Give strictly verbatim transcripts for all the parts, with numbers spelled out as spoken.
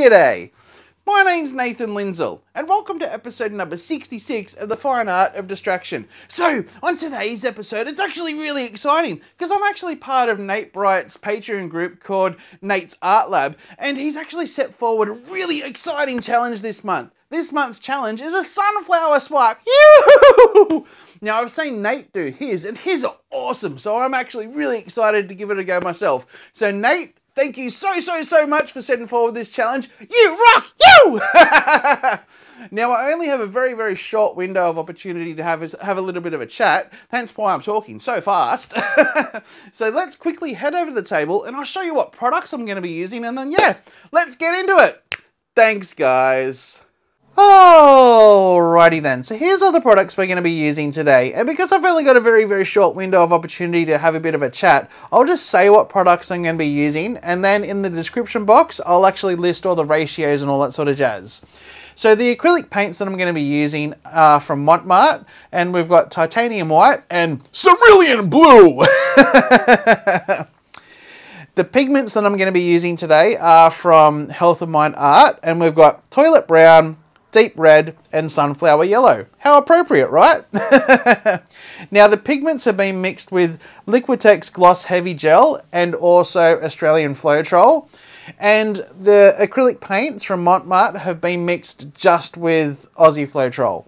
G'day! My name's Nathan Lindsell, and welcome to episode number sixty-six of The Fine Art of Distraction. So, on today's episode, it's actually really exciting, because I'm actually part of Nate Bright's Patreon group called Nate's Art Lab, and he's actually set forward a really exciting challenge this month. This month's challenge is a sunflower swipe. Yoo-hoo! Now, I've seen Nate do his, and his are awesome, so I'm actually really excited to give it a go myself. So, Nate, thank you so, so, so much for setting forward this challenge. You rock, you! Now, I only have a very, very short window of opportunity to have, have a little bit of a chat, hence why I'm talking so fast. So let's quickly head over to the table and I'll show you what products I'm going to be using, and then, yeah, let's get into it. Thanks, guys. Alrighty then, so here's all the products we're going to be using today, and because I've only got a very very short window of opportunity to have a bit of a chat, I'll just say what products I'm going to be using, and then in the description box I'll actually list all the ratios and all that sort of jazz. So the acrylic paints that I'm going to be using are from Mont Marte, and we've got Titanium White and Cerulean Blue! The pigments that I'm going to be using today are from Health of Mind Art, and we've got Toilet Brown, Deep Red and Sunflower Yellow. How appropriate, right? Now the pigments have been mixed with Liquitex Gloss Heavy Gel and also Australian Floetrol, and the acrylic paints from Mont Marte have been mixed just with Aussie Floetrol.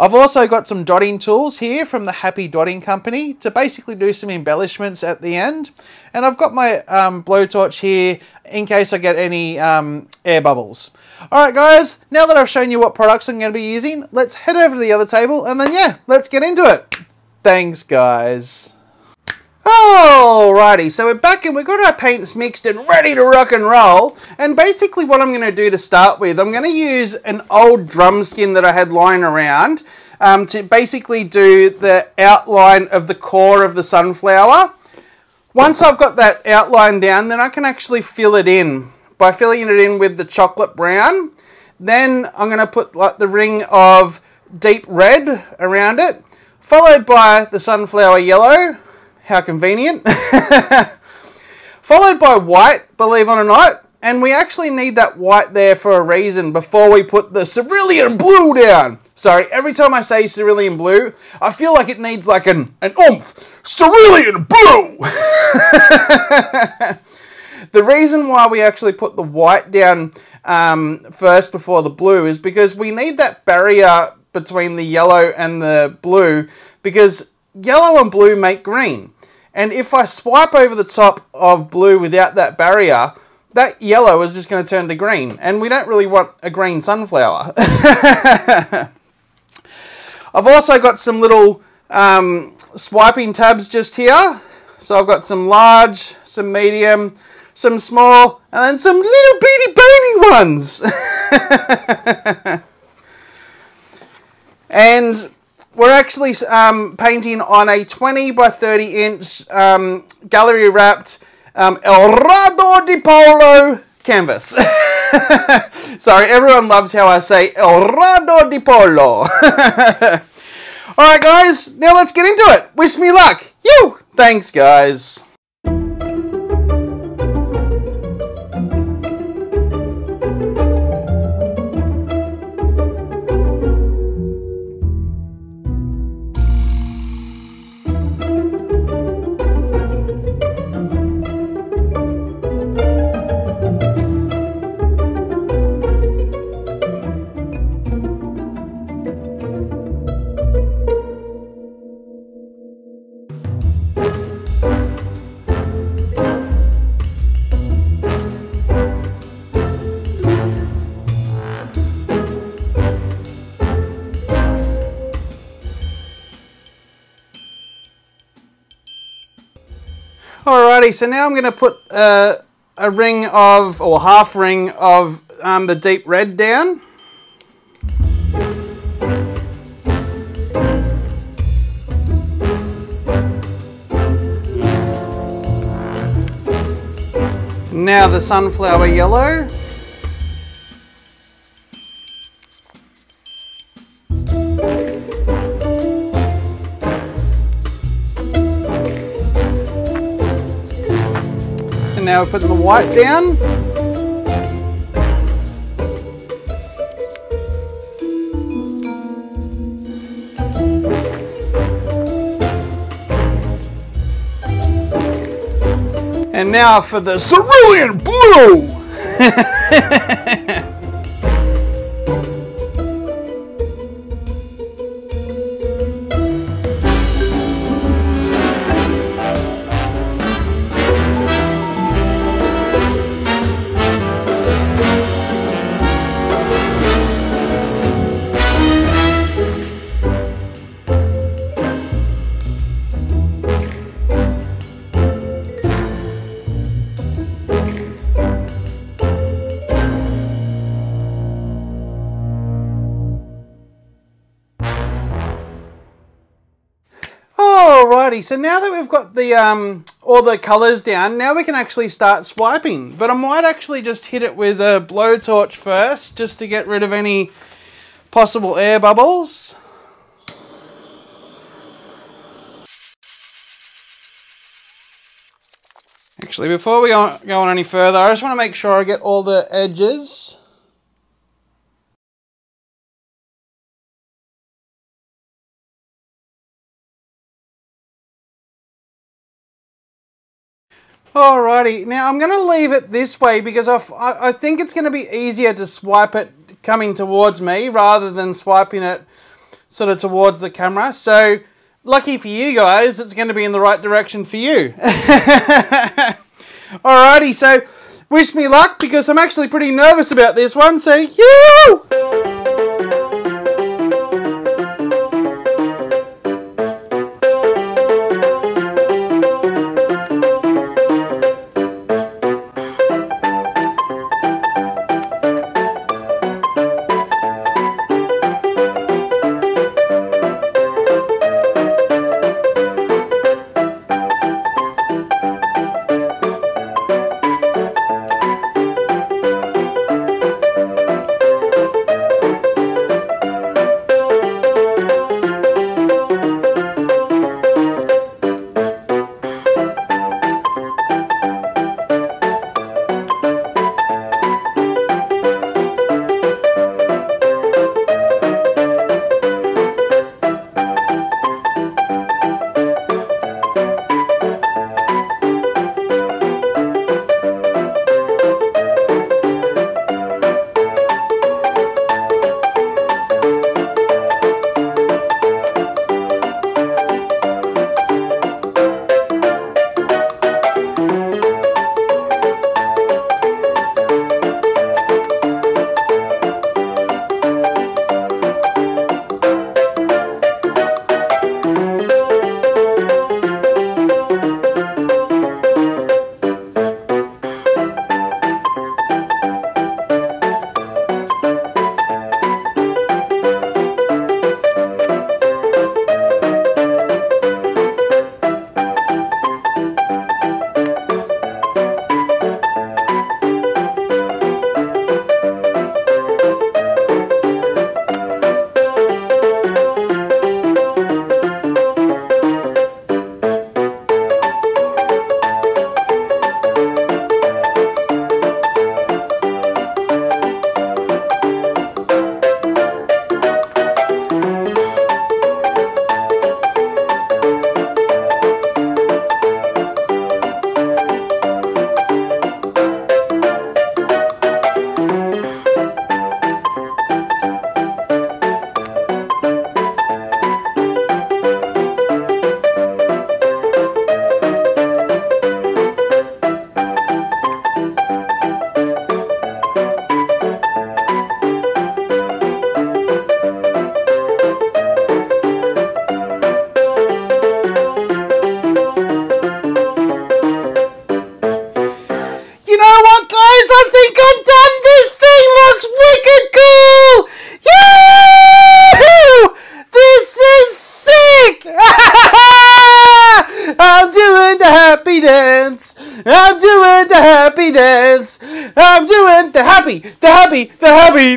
I've also got some dotting tools here from the Happy Dotting Company to basically do some embellishments at the end. And I've got my um, blowtorch here in case I get any um, air bubbles. Alright guys, now that I've shown you what products I'm going to be using, let's head over to the other table and then yeah, let's get into it. Thanks guys. Alrighty, so we're back and we've got our paints mixed and ready to rock and roll. And basically what I'm going to do to start with, I'm going to use an old drum skin that I had lying around um, to basically do the outline of the core of the sunflower. Once I've got that outline down, then I can actually fill it in by filling it in with the chocolate brown. Then I'm going to put like the ring of deep red around it, followed by the sunflower yellow. How convenient. Followed by white, believe it or not. And we actually need that white there for a reason before we put the cerulean blue down. Sorry, every time I say cerulean blue, I feel like it needs like an, an oomph. Cerulean blue! The reason why we actually put the white down um, first before the blue is because we need that barrier between the yellow and the blue, because yellow and blue make green. And if I swipe over the top of blue without that barrier, that yellow is just going to turn to green. And we don't really want a green sunflower. I've also got some little um, swiping tabs just here. So I've got some large, some medium, some small, and then some little beady baby ones. And we're actually um, painting on a twenty by thirty inch um, gallery wrapped um, El Rado de Polo canvas. Sorry, everyone loves how I say El Rado de Polo. Alright guys, now let's get into it. Wish me luck. You! Thanks guys. Alrighty, so now I'm going to put uh, a ring of, or half ring of um, the deep red down. Now the sunflower yellow. Now we're putting the white down. And now for the Cerulean Blue! Alrighty, so now that we've got the um, all the colours down, now we can actually start swiping. But I might actually just hit it with a blowtorch first, just to get rid of any possible air bubbles. Actually, before we go on any further, I just want to make sure I get all the edges. Alrighty, now I'm going to leave it this way because I've, I, I think it's going to be easier to swipe it coming towards me rather than swiping it sort of towards the camera. So, lucky for you guys, it's going to be in the right direction for you. Alrighty, so wish me luck because I'm actually pretty nervous about this one, so yoo-hoo!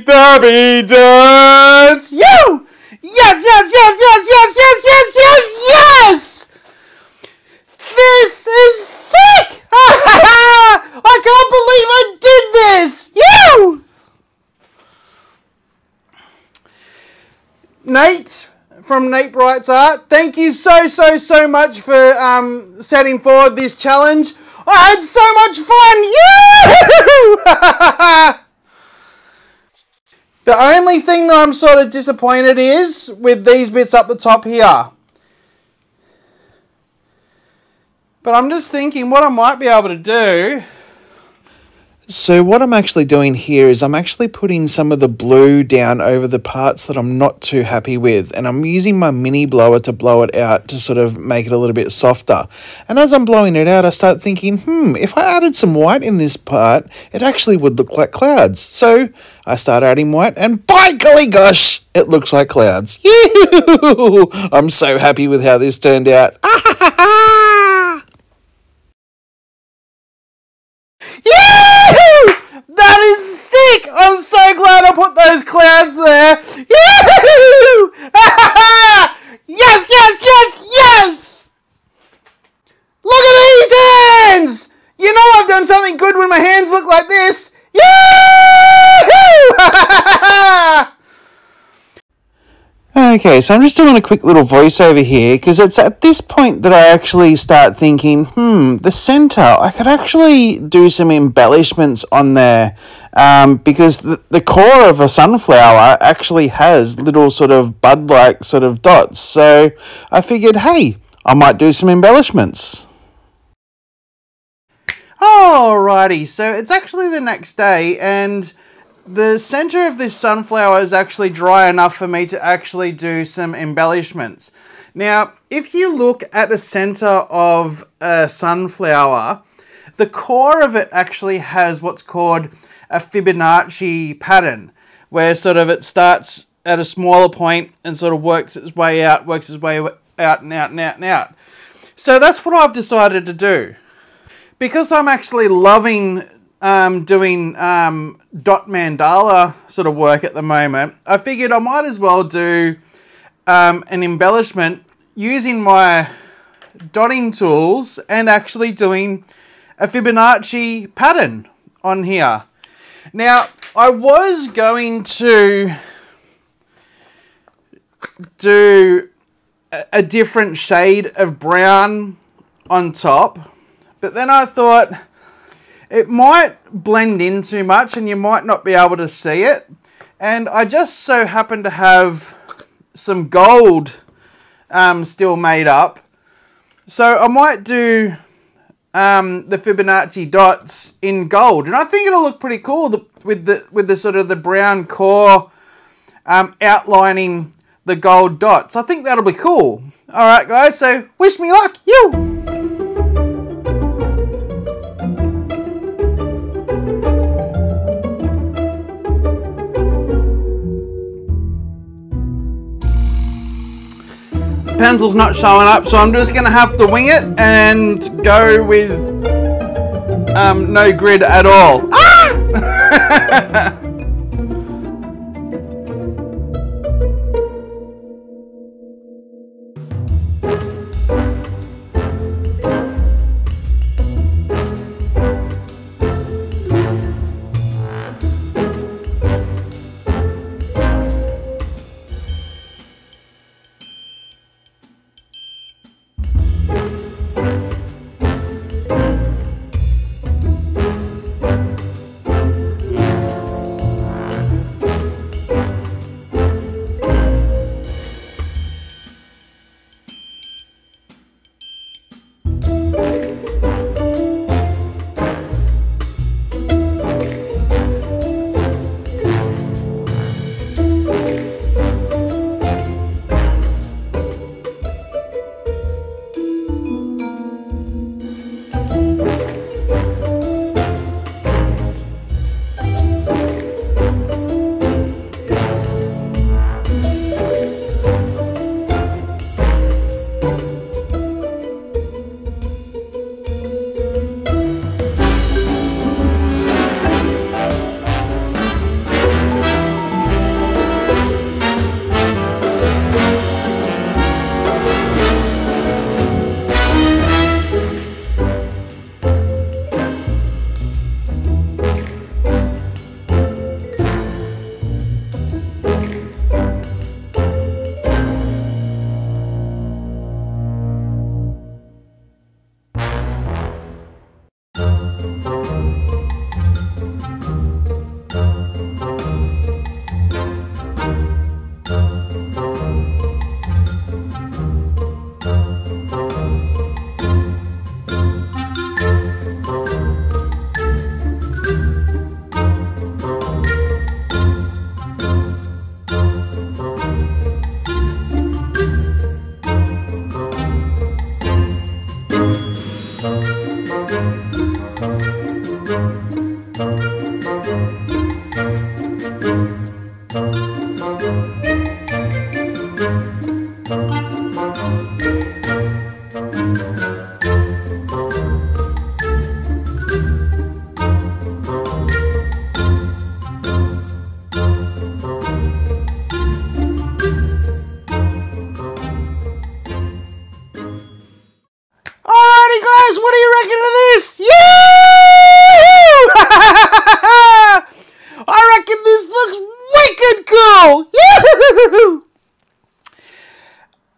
Happy dance! You! Yes, yes, yes, yes, yes, yes, yes, yes, yes! This is sick! I can't believe I did this! You! Nate from Nate Bright's Art, thank you so, so, so much for um, setting forward this challenge. I had so much fun! Yoo-hoo! The only thing that I'm sort of disappointed is with these bits up the top here. But I'm just thinking what I might be able to do. So what I'm actually doing here is I'm actually putting some of the blue down over the parts that I'm not too happy with, and I'm using my mini blower to blow it out to sort of make it a little bit softer. And as I'm blowing it out, I start thinking, hmm, if I added some white in this part, it actually would look like clouds. So I start adding white, and by golly gosh, it looks like clouds. Yoo-hoo! I'm so happy with how this turned out. That is sick! I'm so glad I put those clouds there! Yes, yes, yes, yes! Look at these hands! You know I've done something good when my hands look like this! Okay, so I'm just doing a quick little voiceover here, because it's at this point that I actually start thinking, hmm, the center, I could actually do some embellishments on there, um, because the, the core of a sunflower actually has little sort of bud-like sort of dots, so I figured, hey, I might do some embellishments. Alrighty, so it's actually the next day, and the center of this sunflower is actually dry enough for me to actually do some embellishments. Now, if you look at the center of a sunflower, the core of it actually has what's called a Fibonacci pattern, where sort of it starts at a smaller point and sort of works its way out, works its way out and out and out and out. So that's what I've decided to do. Because I'm actually loving Um, doing um, dot mandala sort of work at the moment, I figured I might as well do um, an embellishment using my dotting tools and actually doing a Fibonacci pattern on here. Now, I was going to do a, a different shade of brown on top, but then I thought it might blend in too much and you might not be able to see it. And I just so happen to have some gold um, still made up. So I might do um, the Fibonacci dots in gold. And I think it'll look pretty cool with the, with the sort of the brown core um, outlining the gold dots. I think that'll be cool. All right, guys, so wish me luck, you. Pencil's not showing up, so I'm just gonna have to wing it and go with um, no grid at all. Ah!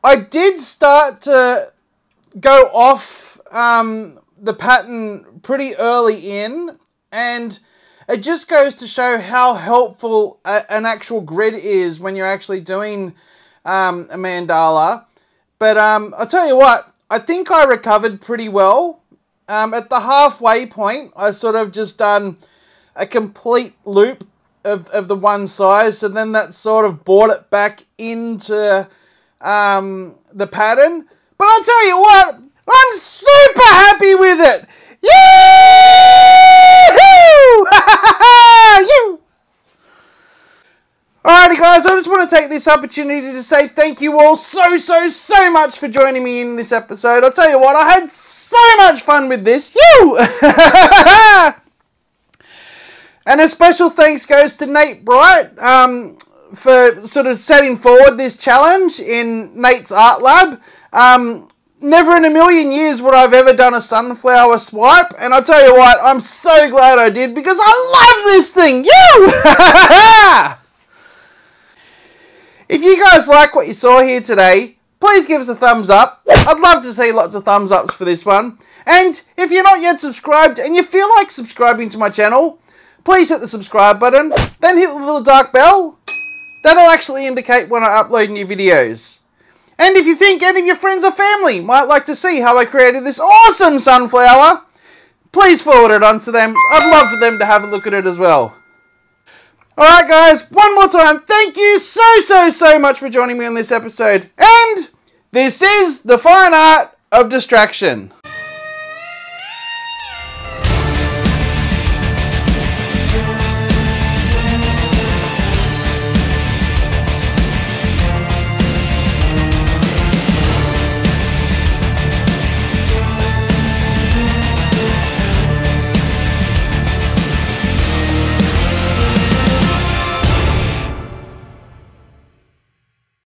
I did start to go off um, the pattern pretty early in, and it just goes to show how helpful a, an actual grid is when you're actually doing um, a mandala. But um, I'll tell you what, I think I recovered pretty well. Um, at the halfway point, I sort of just done a complete loop of, of the one size, and then that sort of brought it back into Um, the pattern, but I'll tell you what, I'm super happy with it! Yee-hoo! Alrighty guys, I just want to take this opportunity to say thank you all so, so, so much for joining me in this episode. I'll tell you what, I had so much fun with this! You! And a special thanks goes to Nate Bright, um, for sort of setting forward this challenge in Nate's Art Lab. Um, never in a million years would I've ever done a sunflower swipe, and I'll tell you what, I'm so glad I did, because I love this thing! You! If you guys like what you saw here today, please give us a thumbs up. I'd love to see lots of thumbs ups for this one. And if you're not yet subscribed, and you feel like subscribing to my channel, please hit the subscribe button, then hit the little dark bell. That'll actually indicate when I upload new videos. And if you think any of your friends or family might like to see how I created this awesome sunflower, please forward it on to them. I'd love for them to have a look at it as well. Alright guys, one more time, thank you so, so, so much for joining me on this episode. And this is The Fine Art of Distraction.